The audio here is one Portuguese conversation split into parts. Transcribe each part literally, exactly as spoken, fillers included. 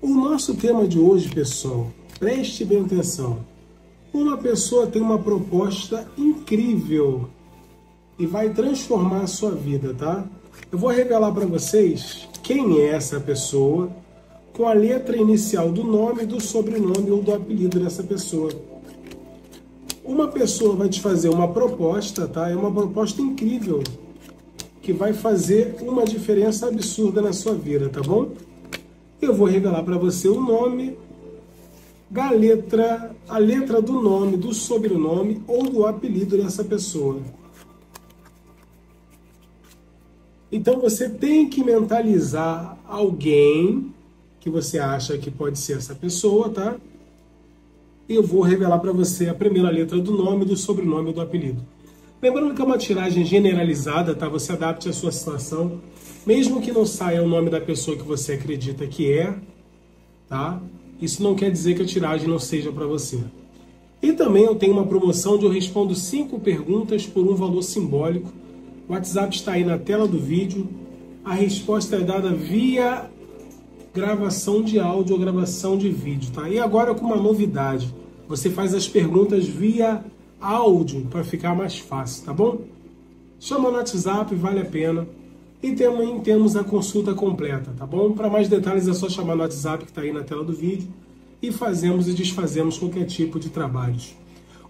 O nosso tema de hoje, pessoal, preste bem atenção. Uma pessoa tem uma proposta incrível e vai transformar a sua vida, tá? Eu vou revelar para vocês quem é essa pessoa com a letra inicial do nome, do sobrenome ou do apelido dessa pessoa. Uma pessoa vai te fazer uma proposta, tá? É uma proposta incrível que vai fazer uma diferença absurda na sua vida, tá bom? Eu vou revelar para você o nome, a letra, a letra do nome, do sobrenome ou do apelido dessa pessoa. Então você tem que mentalizar alguém que você acha que pode ser essa pessoa, tá? Eu vou revelar para você a primeira letra do nome, do sobrenome ou do apelido. Lembrando que é uma tiragem generalizada, tá? Você adapte a sua situação. Mesmo que não saia o nome da pessoa que você acredita que é, tá? Isso não quer dizer que a tiragem não seja para você. E também eu tenho uma promoção onde eu respondo cinco perguntas por um valor simbólico. O WhatsApp está aí na tela do vídeo. A resposta é dada via gravação de áudio ou gravação de vídeo, tá? E agora com uma novidade. Você faz as perguntas via áudio para ficar mais fácil, tá bom? Chama no WhatsApp, vale a pena. E também temos a consulta completa, tá bom? Para mais detalhes é só chamar no WhatsApp que está aí na tela do vídeo e fazemos e desfazemos qualquer tipo de trabalhos.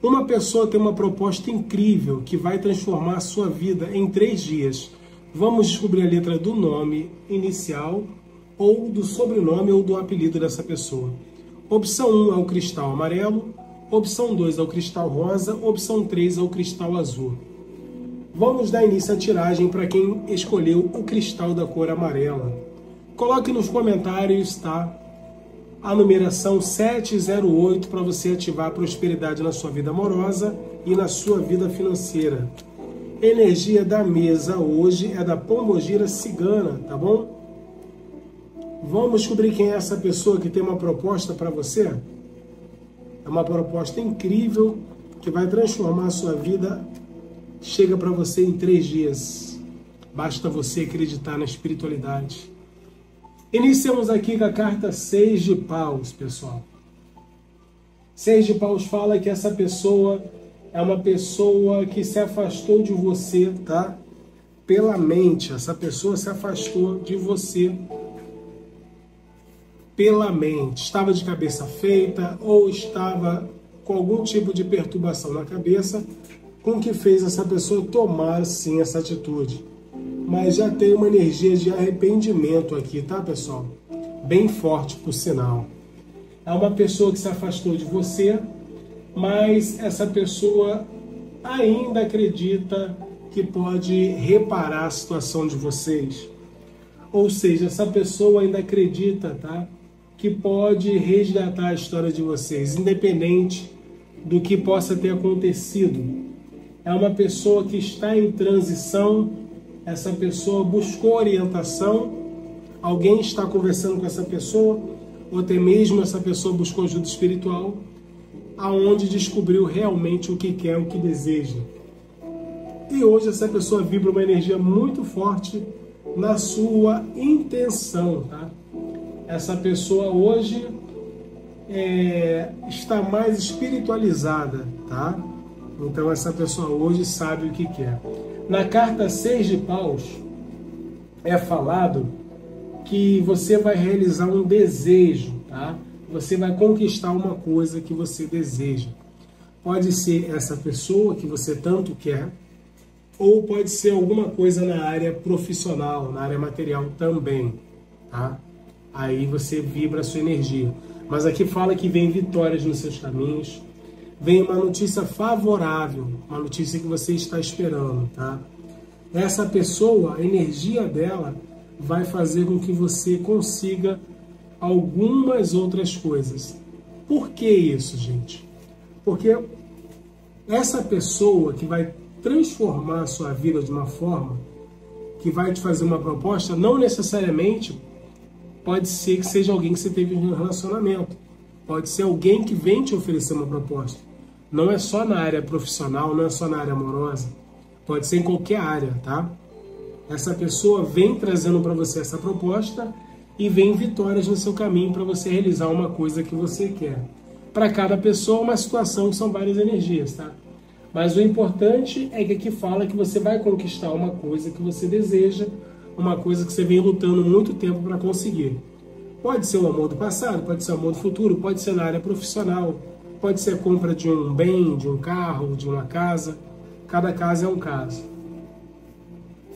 Uma pessoa tem uma proposta incrível que vai transformar a sua vida em três dias. Vamos descobrir a letra do nome inicial ou do sobrenome ou do apelido dessa pessoa. Opção um é o cristal amarelo, opção dois é o cristal rosa, opção três é o cristal azul. Vamos dar início à tiragem para quem escolheu o cristal da cor amarela. Coloque nos comentários, tá? A numeração sete zero oito para você ativar a prosperidade na sua vida amorosa e na sua vida financeira. Energia da mesa hoje é da Pombogira Cigana, tá bom? Vamos descobrir quem é essa pessoa que tem uma proposta para você? É uma proposta incrível que vai transformar a sua vida. Chega para você em três dias. Basta você acreditar na espiritualidade. Iniciamos aqui com a carta seis de paus, pessoal. seis de paus fala que essa pessoa é uma pessoa que se afastou de você, tá? Pela mente. Essa pessoa se afastou de você pela mente. Estava de cabeça feita ou estava com algum tipo de perturbação na cabeça, com que fez essa pessoa tomar, sim, essa atitude. Mas já tem uma energia de arrependimento aqui, tá, pessoal? Bem forte, por sinal. É uma pessoa que se afastou de você, mas essa pessoa ainda acredita que pode reparar a situação de vocês. Ou seja, essa pessoa ainda acredita, tá, que pode resgatar a história de vocês, independente do que possa ter acontecido. É uma pessoa que está em transição, essa pessoa buscou orientação, alguém está conversando com essa pessoa, ou até mesmo essa pessoa buscou ajuda espiritual, aonde descobriu realmente o que quer, o que deseja. E hoje essa pessoa vibra uma energia muito forte na sua intenção, tá? Essa pessoa hoje é, está mais espiritualizada, tá? Então essa pessoa hoje sabe o que quer. Na carta seis de paus é falado que você vai realizar um desejo, tá? Você vai conquistar uma coisa que você deseja. Pode ser essa pessoa que você tanto quer, ou pode ser alguma coisa na área profissional, na área material também, tá? Aí você vibra a sua energia. Mas aqui fala que vem vitórias nos seus caminhos, vem uma notícia favorável, uma notícia que você está esperando, tá? Essa pessoa, a energia dela, vai fazer com que você consiga algumas outras coisas. Por que isso, gente? Porque essa pessoa que vai transformar a sua vida de uma forma, que vai te fazer uma proposta, não necessariamente pode ser que seja alguém que você teve um relacionamento. Pode ser alguém que vem te oferecer uma proposta. Não é só na área profissional, não é só na área amorosa. Pode ser em qualquer área, tá? Essa pessoa vem trazendo para você essa proposta e vem vitórias no seu caminho para você realizar uma coisa que você quer. Para cada pessoa, uma situação, que são várias energias, tá? Mas o importante é que aqui fala que você vai conquistar uma coisa que você deseja, uma coisa que você vem lutando muito tempo para conseguir. Pode ser o amor do passado, pode ser o amor do futuro, pode ser na área profissional, pode ser a compra de um bem, de um carro, de uma casa. Cada caso é um caso.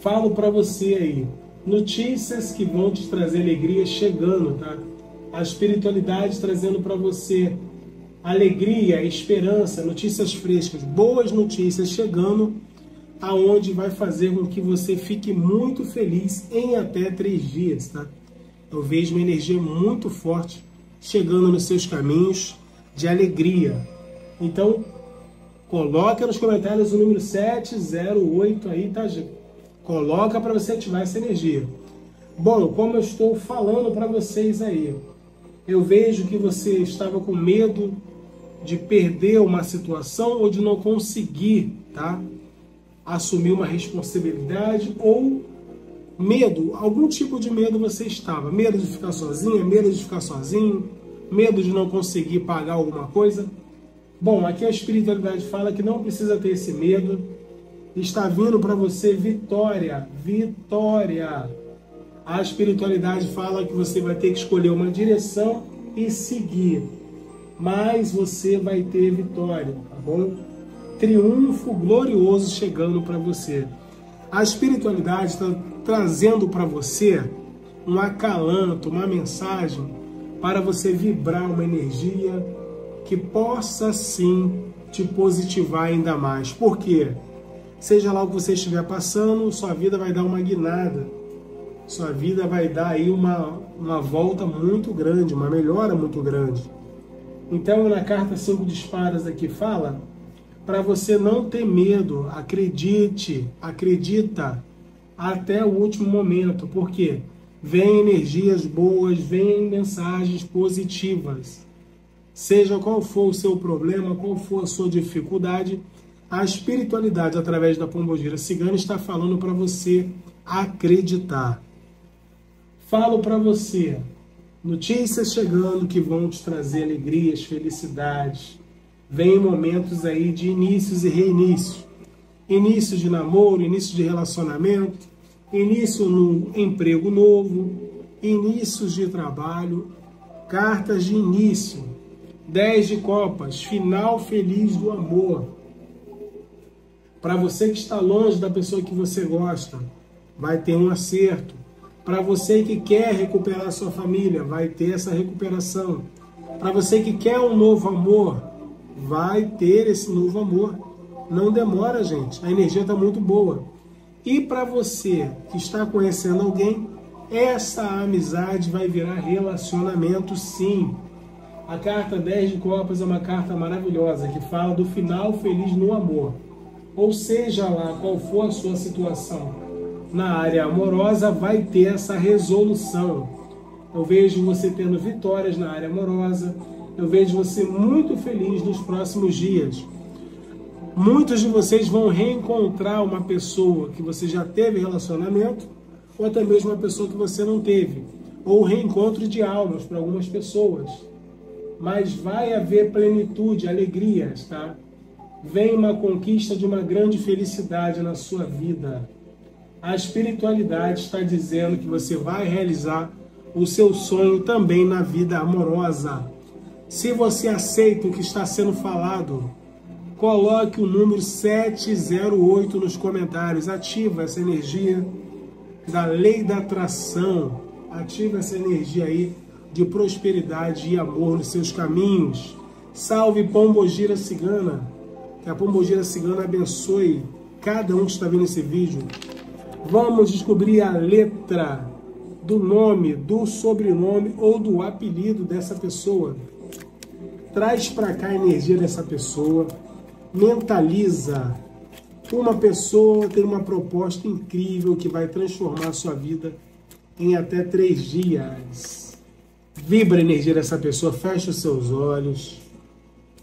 Falo para você aí, notícias que vão te trazer alegria chegando, tá? A espiritualidade trazendo para você alegria, esperança, notícias frescas, boas notícias chegando, aonde vai fazer com que você fique muito feliz em até três dias, tá? Eu vejo uma energia muito forte chegando nos seus caminhos de alegria. Então, coloca nos comentários o número sete zero oito aí, tá, gente? Coloca para você ativar essa energia. Bom, como eu estou falando para vocês aí, eu vejo que você estava com medo de perder uma situação ou de não conseguir, tá? Assumir uma responsabilidade ou medo, algum tipo de medo você estava. Medo de ficar sozinha, medo de ficar sozinho, medo de não conseguir pagar alguma coisa. Bom, aqui a espiritualidade fala que não precisa ter esse medo. Está vindo para você vitória, vitória. A espiritualidade fala que você vai ter que escolher uma direção e seguir. Mas você vai ter vitória, tá bom? Triunfo glorioso chegando para você. A espiritualidade está trazendo para você um acalanto, uma mensagem para você vibrar uma energia que possa sim te positivar ainda mais. Por quê? Seja lá o que você estiver passando, sua vida vai dar uma guinada. Sua vida vai dar aí uma, uma volta muito grande, uma melhora muito grande. Então, na carta cinco de espadas aqui fala para você não ter medo, acredite, acredita até o último momento, porque vem energias boas, vem mensagens positivas. Seja qual for o seu problema, qual for a sua dificuldade, a espiritualidade, através da Pombogira Cigana, está falando para você acreditar. Falo para você, notícias chegando que vão te trazer alegrias, felicidades. Vem momentos aí de inícios e reinícios. Início de namoro, início de relacionamento, início no emprego novo, inícios de trabalho, cartas de início, dez de copas, final feliz do amor. Para você que está longe da pessoa que você gosta, vai ter um acerto. Para você que quer recuperar sua família, vai ter essa recuperação. Para você que quer um novo amor, vai ter esse novo amor. Não demora, gente. A energia está muito boa. E para você que está conhecendo alguém, essa amizade vai virar relacionamento, sim. A carta dez de copas é uma carta maravilhosa, que fala do final feliz no amor. Ou seja lá qual for a sua situação na área amorosa, vai ter essa resolução. Eu vejo você tendo vitórias na área amorosa, eu vejo você muito feliz nos próximos dias. Muitos de vocês vão reencontrar uma pessoa que você já teve relacionamento, ou até mesmo uma pessoa que você não teve, ou reencontro de almas para algumas pessoas. Mas vai haver plenitude, alegrias, tá? Vem uma conquista de uma grande felicidade na sua vida. A espiritualidade está dizendo que você vai realizar o seu sonho também na vida amorosa. Se você aceita o que está sendo falado, coloque o número sete zero oito nos comentários. Ativa essa energia da lei da atração. Ativa essa energia aí de prosperidade e amor nos seus caminhos. Salve Pombogira Cigana. Que a Pombogira Cigana abençoe cada um que está vendo esse vídeo. Vamos descobrir a letra do nome, do sobrenome ou do apelido dessa pessoa. Traz para cá a energia dessa pessoa. Mentaliza. Uma pessoa tem uma proposta incrível que vai transformar a sua vida em até três dias. Vibra a energia dessa pessoa. Fecha os seus olhos.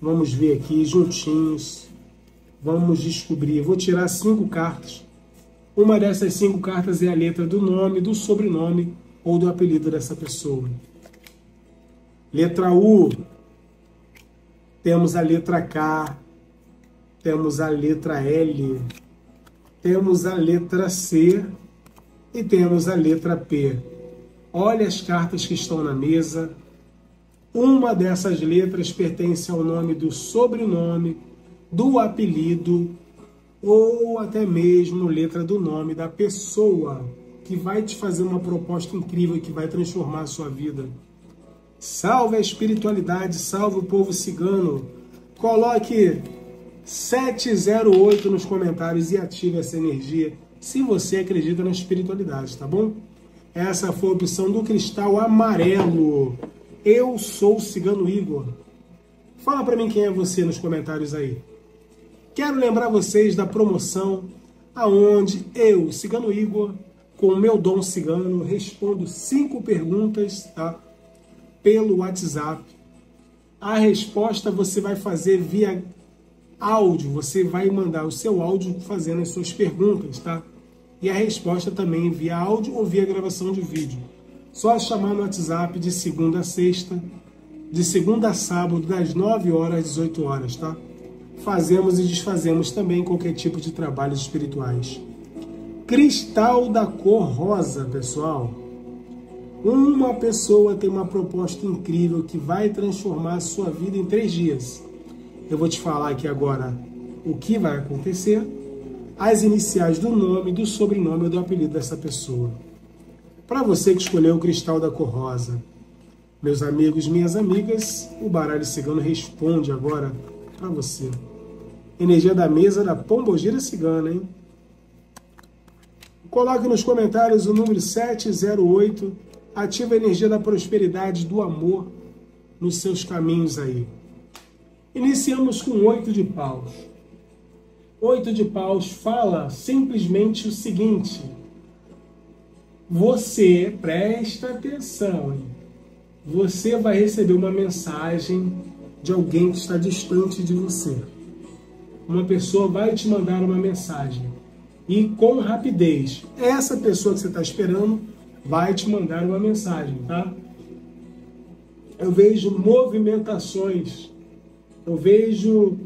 Vamos ver aqui juntinhos. Vamos descobrir. Vou tirar cinco cartas. Uma dessas cinco cartas é a letra do nome, do sobrenome ou do apelido dessa pessoa. Letra U. Temos a letra K. Temos a letra L. Temos a letra C. E temos a letra P. Olha as cartas que estão na mesa. Uma dessas letras pertence ao nome do sobrenome, do apelido ou até mesmo letra do nome da pessoa que vai te fazer uma proposta incrível que vai transformar a sua vida. Salve a espiritualidade, salve o povo cigano. Coloque sete zero oito nos comentários e ative essa energia se você acredita na espiritualidade, tá bom? Essa foi a opção do cristal amarelo. Eu sou o Cigano Igor. Fala para mim quem é você nos comentários aí. Quero lembrar vocês da promoção aonde eu, Cigano Igor, com o meu dom cigano, respondo cinco perguntas, tá? Pelo WhatsApp. A resposta você vai fazer via áudio, você vai mandar o seu áudio fazendo as suas perguntas, tá? E a resposta também via áudio ou via gravação de vídeo. Só chamar no WhatsApp de segunda a sexta, de segunda a sábado, das nove horas às dezoito horas, tá? Fazemos e desfazemos também qualquer tipo de trabalhos espirituais. Cristal da cor rosa, pessoal. Uma pessoa tem uma proposta incrível que vai transformar a sua vida em três dias. Eu vou te falar aqui agora o que vai acontecer, as iniciais do nome, do sobrenome ou do apelido dessa pessoa. Para você que escolheu o cristal da cor rosa, meus amigos, minhas amigas, o baralho cigano responde agora para você. Energia da mesa da Pombogira Cigana, hein? Coloque nos comentários o número sete zero oito, ativa a energia da prosperidade, do amor nos seus caminhos aí. Iniciamos com oito de paus. Oito de paus fala simplesmente o seguinte... Você, presta atenção, hein? Você vai receber uma mensagem de alguém que está distante de você. Uma pessoa vai te mandar uma mensagem e com rapidez. Essa pessoa que você está esperando vai te mandar uma mensagem, tá? Eu vejo movimentações, eu vejo...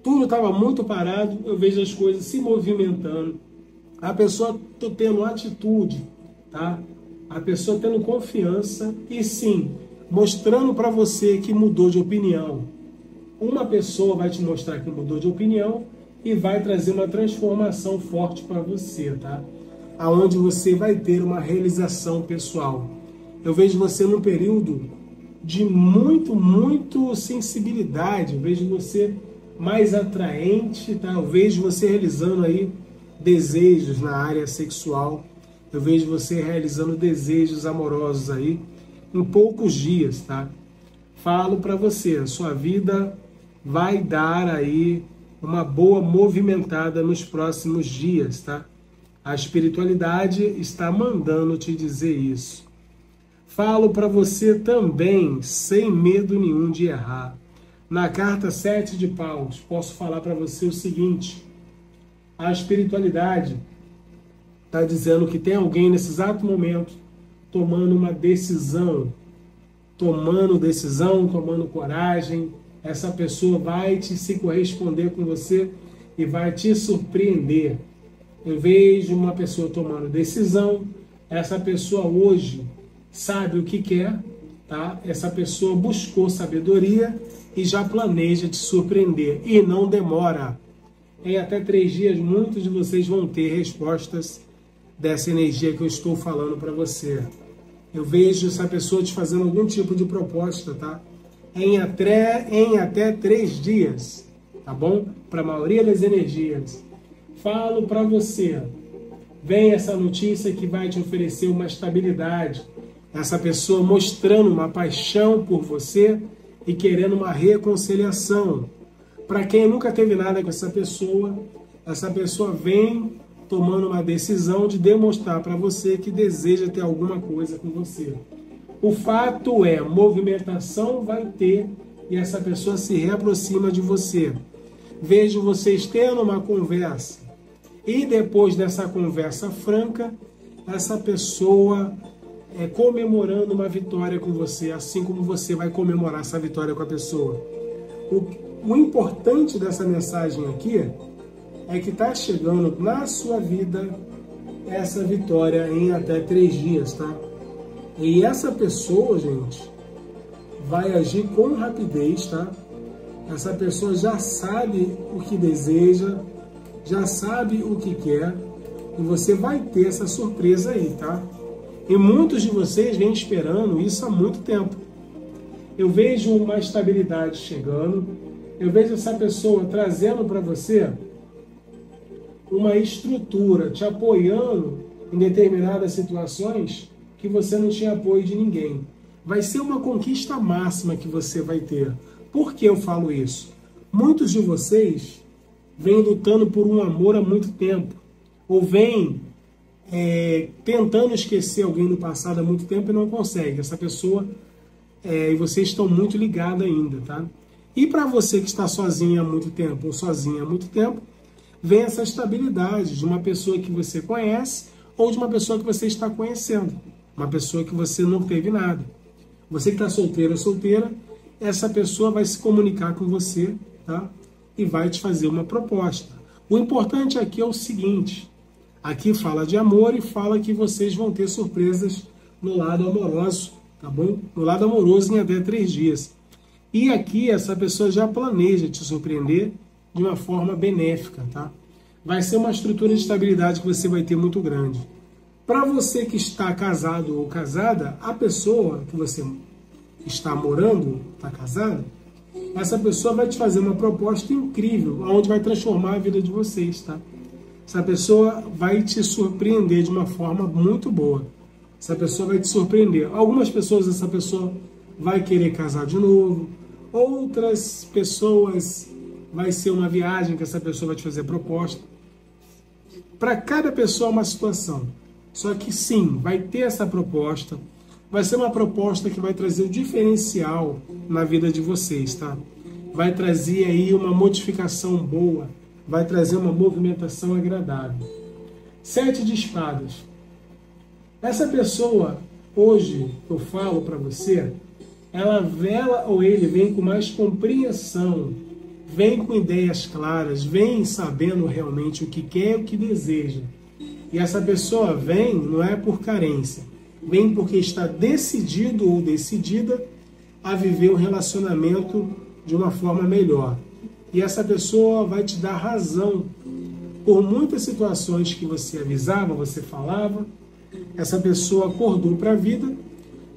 Tudo estava muito parado, eu vejo as coisas se movimentando. A pessoa tendo atitude, tá? A pessoa tendo confiança e sim, mostrando para você que mudou de opinião. Uma pessoa vai te mostrar que mudou de opinião e vai trazer uma transformação forte para você, tá? Aonde você vai ter uma realização pessoal. Eu vejo você num período de muito, muito sensibilidade. Eu vejo você mais atraente, tá? Eu vejo você realizando aí desejos na área sexual, eu vejo você realizando desejos amorosos aí em poucos dias, tá? Falo para você, a sua vida vai dar aí uma boa movimentada nos próximos dias, tá? A espiritualidade está mandando te dizer isso. Falo para você também, sem medo nenhum de errar. Na carta sete de paus, posso falar para você o seguinte... A espiritualidade está dizendo que tem alguém nesse exato momento tomando uma decisão, tomando decisão, tomando coragem. Essa pessoa vai te se corresponder com você e vai te surpreender. Eu vejo uma pessoa tomando decisão, essa pessoa hoje sabe o que quer, tá? Essa pessoa buscou sabedoria e já planeja te surpreender e não demora. Em até três dias, muitos de vocês vão ter respostas dessa energia que eu estou falando para você. Eu vejo essa pessoa te fazendo algum tipo de proposta, tá? Em até, em até três dias, tá bom? Para a maioria das energias. Falo para você, vem essa notícia que vai te oferecer uma estabilidade. Essa pessoa mostrando uma paixão por você e querendo uma reconciliação. Para quem nunca teve nada com essa pessoa, essa pessoa vem tomando uma decisão de demonstrar para você que deseja ter alguma coisa com você. O fato é, movimentação vai ter e essa pessoa se reaproxima de você. Vejo vocês tendo uma conversa e depois dessa conversa franca, essa pessoa é, comemorando uma vitória com você, assim como você vai comemorar essa vitória com a pessoa. O, o importante dessa mensagem aqui é que está chegando na sua vida essa vitória em até três dias, tá? E essa pessoa, gente, vai agir com rapidez, tá? Essa pessoa já sabe o que deseja, já sabe o que quer, e você vai ter essa surpresa aí, tá? E muitos de vocês vêm esperando isso há muito tempo. Eu vejo uma estabilidade chegando, eu vejo essa pessoa trazendo para você uma estrutura, te apoiando em determinadas situações que você não tinha apoio de ninguém. Vai ser uma conquista máxima que você vai ter. Por que eu falo isso? Muitos de vocês vêm lutando por um amor há muito tempo, ou vêm é, tentando esquecer alguém no passado há muito tempo e não consegue. Essa pessoa é, e vocês estão muito ligados ainda, tá? E para você que está sozinha há muito tempo, ou sozinha há muito tempo, vem essa estabilidade de uma pessoa que você conhece ou de uma pessoa que você está conhecendo, uma pessoa que você não teve nada. Você que está solteiro ou solteira, essa pessoa vai se comunicar com você, tá? E vai te fazer uma proposta. O importante aqui é o seguinte, aqui fala de amor e fala que vocês vão ter surpresas no lado amoroso, tá bom? No lado amoroso em até três dias. E aqui essa pessoa já planeja te surpreender de uma forma benéfica, tá? Vai ser uma estrutura de estabilidade que você vai ter muito grande. Para você que está casado ou casada, a pessoa que você está morando, está casada, essa pessoa vai te fazer uma proposta incrível, onde vai transformar a vida de vocês, tá? Essa pessoa vai te surpreender de uma forma muito boa. Essa pessoa vai te surpreender. Algumas pessoas, essa pessoa vai querer casar de novo. Outras pessoas, vai ser uma viagem que essa pessoa vai te fazer proposta. Para cada pessoa é uma situação. Só que sim, vai ter essa proposta. Vai ser uma proposta que vai trazer um diferencial na vida de vocês, tá? Vai trazer aí uma modificação boa, vai trazer uma movimentação agradável. Sete de espadas. Essa pessoa, hoje, eu falo para você, ela vela ou ele vem com mais compreensão, vem com ideias claras, vem sabendo realmente o que quer e o que deseja. E essa pessoa vem, não é por carência, vem porque está decidido ou decidida a viver um relacionamento de uma forma melhor. E essa pessoa vai te dar razão. Por muitas situações que você avisava, você falava, essa pessoa acordou para a vida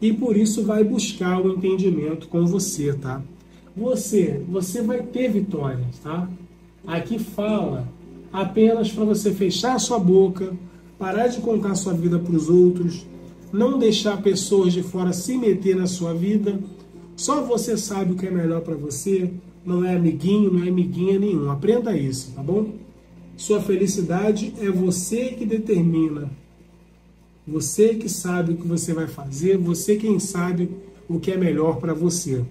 e por isso vai buscar o entendimento com você, tá? Você, você vai ter vitórias, tá? Aqui fala apenas para você fechar sua boca, parar de contar sua vida para os outros, não deixar pessoas de fora se meter na sua vida. Só você sabe o que é melhor para você, não é amiguinho, não é amiguinha nenhum. Aprenda isso, tá bom? Sua felicidade é você que determina. Você que sabe o que você vai fazer, você quem sabe o que é melhor para você.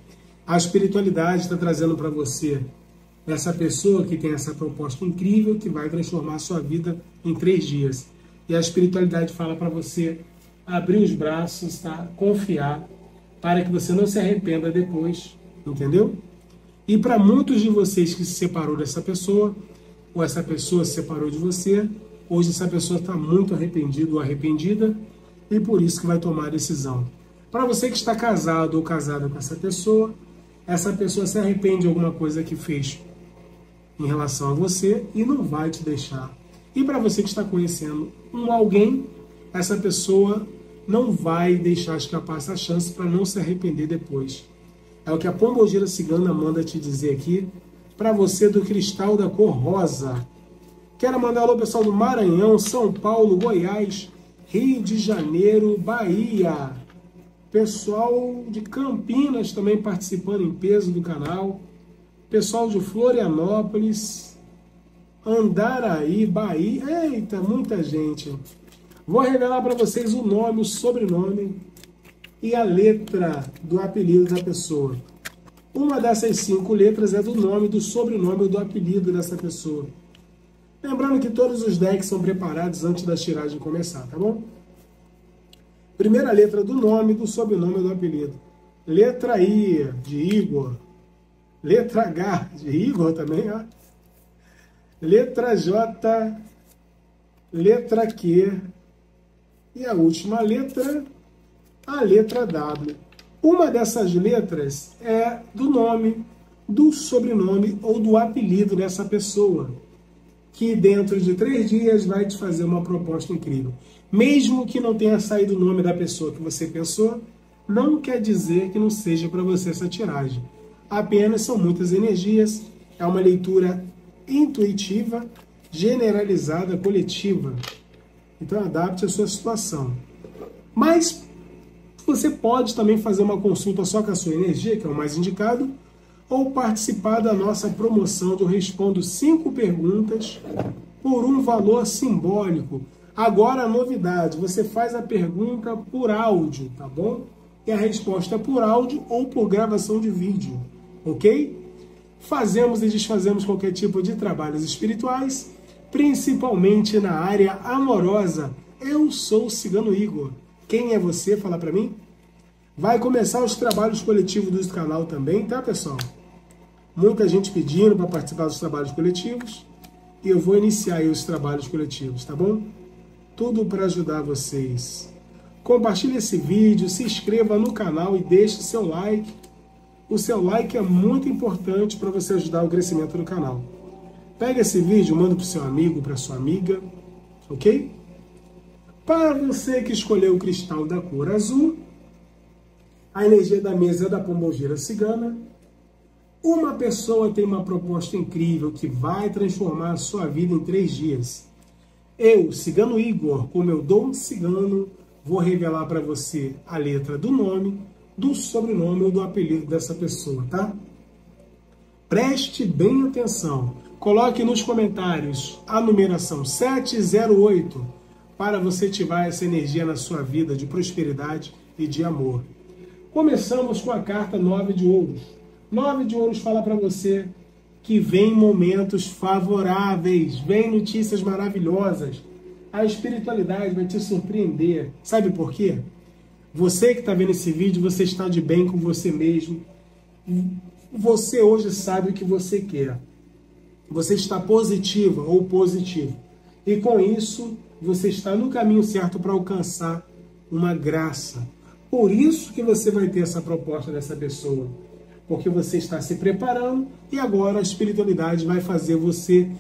A espiritualidade está trazendo para você essa pessoa que tem essa proposta incrível que vai transformar sua vida em três dias. E a espiritualidade fala para você abrir os braços, tá? Confiar, para que você não se arrependa depois, entendeu? E para muitos de vocês que se separou dessa pessoa, ou essa pessoa se separou de você, hoje essa pessoa está muito arrependida ou arrependida, e por isso que vai tomar a decisão. Para você que está casado ou casada com essa pessoa, essa pessoa se arrepende de alguma coisa que fez em relação a você e não vai te deixar. E para você que está conhecendo um alguém, essa pessoa não vai deixar escapar essa chance para não se arrepender depois. É o que a Pombogira Cigana manda te dizer aqui, para você do cristal da cor rosa. Quero mandar alô pessoal do Maranhão, São Paulo, Goiás, Rio de Janeiro, Bahia. Pessoal de Campinas também participando em peso do canal. Pessoal de Florianópolis, Andaraí, Bahia. Eita, muita gente. Vou revelar para vocês o nome, o sobrenome e a letra do apelido da pessoa. Uma dessas cinco letras é do nome, do sobrenome ou do apelido dessa pessoa. Lembrando que todos os decks são preparados antes da tiragem começar, tá bom? Primeira letra do nome, do sobrenome ou do apelido. Letra I, de Igor. Letra H, de Igor também, ó. Letra J, letra Q. E a última letra, a letra W. Uma dessas letras é do nome, do sobrenome ou do apelido dessa pessoa, que dentro de três dias vai te fazer uma proposta incrível. Mesmo que não tenha saído o nome da pessoa que você pensou, não quer dizer que não seja para você essa tiragem. Apenas são muitas energias, é uma leitura intuitiva, generalizada, coletiva. Então adapte a sua situação. Mas você pode também fazer uma consulta só com a sua energia, que é o mais indicado, ou participar da nossa promoção do Respondo cinco Perguntas por um valor simbólico. Agora a novidade, você faz a pergunta por áudio, tá bom? E a resposta é por áudio ou por gravação de vídeo, ok? Fazemos e desfazemos qualquer tipo de trabalhos espirituais, principalmente na área amorosa. Eu sou o Cigano Igor. Quem é você? Fala pra mim. Vai começar os trabalhos coletivos do canal também, tá, pessoal? Muita gente pedindo para participar dos trabalhos coletivos. E eu vou iniciar aí os trabalhos coletivos, tá bom? Tudo para ajudar vocês. Compartilhe esse vídeo, se inscreva no canal e deixe seu like. O seu like é muito importante para você ajudar o crescimento do canal. Pega esse vídeo, manda para o seu amigo, para sua amiga, ok? Para você que escolheu o cristal da cor azul, a energia da mesa é da Pombogira Cigana. Uma pessoa tem uma proposta incrível que vai transformar a sua vida em três dias. Eu, Cigano Igor, com meu Dom Cigano, vou revelar para você a letra do nome, do sobrenome ou do apelido dessa pessoa, tá? Preste bem atenção. Coloque nos comentários a numeração sete zero oito para você ativar essa energia na sua vida de prosperidade e de amor. Começamos com a carta nove de ouros. nove de ouros fala para você que vem momentos favoráveis, vem notícias maravilhosas. A espiritualidade vai te surpreender. Sabe por quê? Você que está vendo esse vídeo, você está de bem com você mesmo. Você hoje sabe o que você quer. Você está positiva ou positivo. E com isso, você está no caminho certo para alcançar uma graça. Por isso que você vai ter essa proposta dessa pessoa, porque você está se preparando e agora a espiritualidade vai fazer você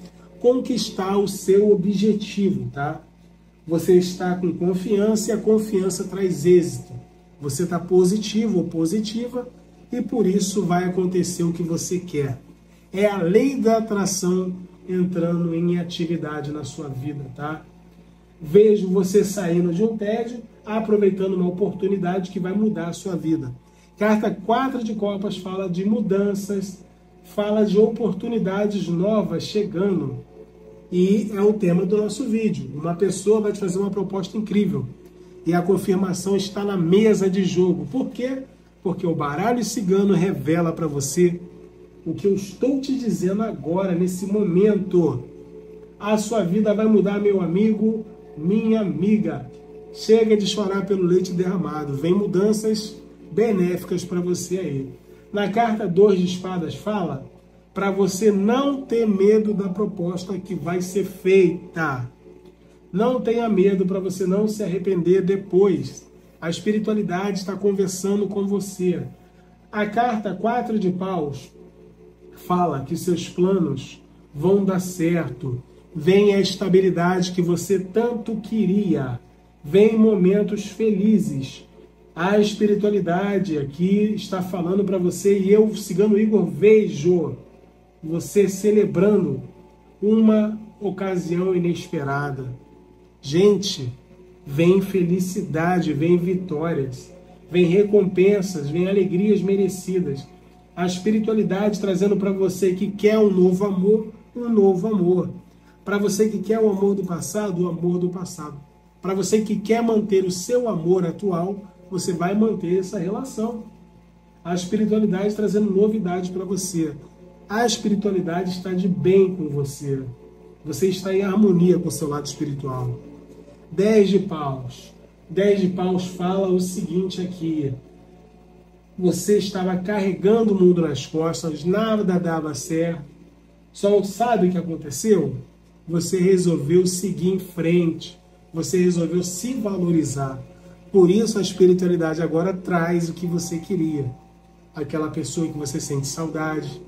conquistar o seu objetivo, tá? Você está com confiança e a confiança traz êxito. Você está positivo ou positiva e por isso vai acontecer o que você quer. É a lei da atração entrando em atividade na sua vida, tá? Vejo você saindo de um tédio, aproveitando uma oportunidade que vai mudar a sua vida. Carta quatro de copas fala de mudanças, fala de oportunidades novas chegando. E é o tema do nosso vídeo. Uma pessoa vai te fazer uma proposta incrível. E a confirmação está na mesa de jogo. Por quê? Porque o baralho cigano revela para você o que eu estou te dizendo agora, nesse momento. A sua vida vai mudar, meu amigo, minha amiga. Chega de chorar pelo leite derramado. Vem mudanças benéficas para você aí. Na carta dois de espadas fala para você não ter medo da proposta que vai ser feita. Não tenha medo para você não se arrepender depois. A espiritualidade está conversando com você. A carta quatro de paus fala que seus planos vão dar certo. Vem a estabilidade que você tanto queria. Vem momentos felizes. A espiritualidade aqui está falando para você, e eu, Cigano Igor, vejo você celebrando uma ocasião inesperada. Gente, vem felicidade, vem vitórias, vem recompensas, vem alegrias merecidas. A espiritualidade trazendo para você que quer um novo amor, um novo amor. Para você que quer o amor do passado, o amor do passado. Para você que quer manter o seu amor atual, você vai manter essa relação. A espiritualidade trazendo novidade para você. A espiritualidade está de bem com você. Você está em harmonia com o seu lado espiritual. Dez de paus. Dez de Paus fala o seguinte aqui: você estava carregando o mundo nas costas, nada dava certo, só sabe o que aconteceu? Você resolveu seguir em frente, você resolveu se valorizar. Por isso a espiritualidade agora traz o que você queria. Aquela pessoa que você sente saudade,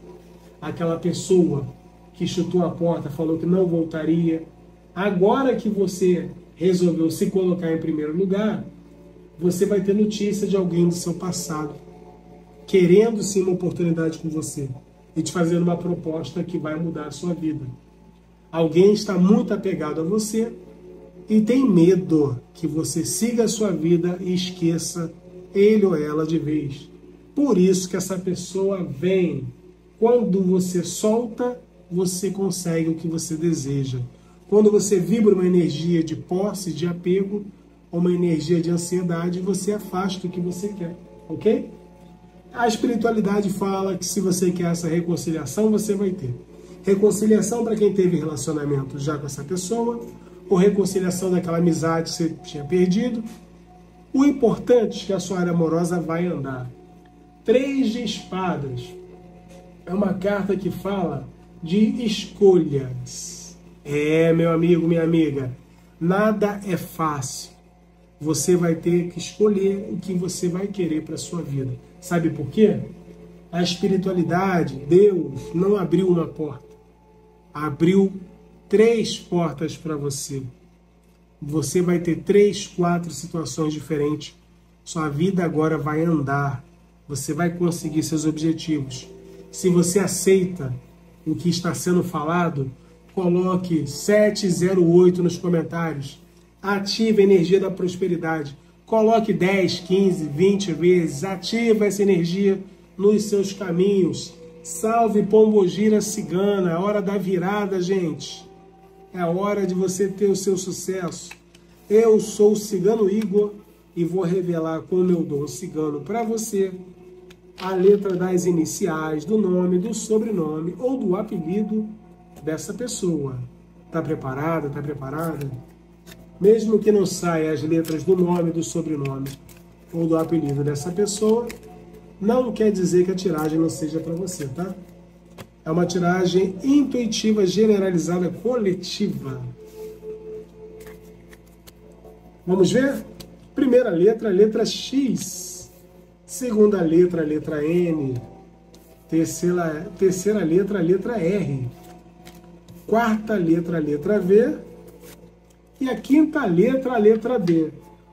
aquela pessoa que chutou a porta, falou que não voltaria. Agora que você resolveu se colocar em primeiro lugar, você vai ter notícia de alguém do seu passado, querendo sim uma oportunidade com você e te fazendo uma proposta que vai mudar a sua vida. Alguém está muito apegado a você e tem medo que você siga a sua vida e esqueça ele ou ela de vez. Por isso que essa pessoa vem. Quando você solta, você consegue o que você deseja. Quando você vibra uma energia de posse, de apego, ou uma energia de ansiedade, você afasta o que você quer, ok? A espiritualidade fala que se você quer essa reconciliação, você vai ter. Reconciliação para quem teve relacionamento já com essa pessoa, ou reconciliação daquela amizade que você tinha perdido. O importante é que a sua área amorosa vai andar. Três de espadas é uma carta que fala de escolhas. É, meu amigo, minha amiga, nada é fácil. Você vai ter que escolher o que você vai querer para a sua vida. Sabe por quê? A espiritualidade, Deus, não abriu uma porta. Abriu três portas para você. Você vai ter três, quatro situações diferentes. Sua vida agora vai andar. Você vai conseguir seus objetivos. Se você aceita o que está sendo falado, coloque sete zero oito nos comentários. Ative a energia da prosperidade. Coloque dez, quinze, vinte vezes. Ativa essa energia nos seus caminhos. Salve Pombogira Cigana. É hora da virada, gente. É a hora de você ter o seu sucesso. Eu sou o Cigano Igor e vou revelar com o meu dom cigano para você a letra das iniciais, do nome, do sobrenome ou do apelido dessa pessoa. Tá preparada? Tá preparada? Mesmo que não saia as letras do nome, do sobrenome ou do apelido dessa pessoa, não quer dizer que a tiragem não seja para você, tá? É uma tiragem intuitiva, generalizada, coletiva. Vamos ver? Primeira letra, letra X. Segunda letra, letra N. Terceira, terceira letra, letra R. Quarta letra, letra V. E a quinta letra, letra D.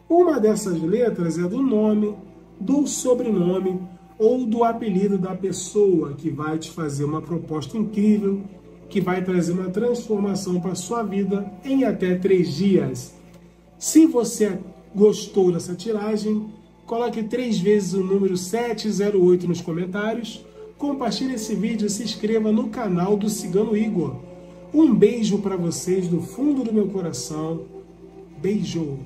Uma dessas letras é do nome, do sobrenome ou do apelido da pessoa que vai te fazer uma proposta incrível, que vai trazer uma transformação para a sua vida em até três dias. Se você gostou dessa tiragem, coloque três vezes o número sete zero oito nos comentários, compartilhe esse vídeo e se inscreva no canal do Cigano Igor. Um beijo para vocês do fundo do meu coração. Beijo!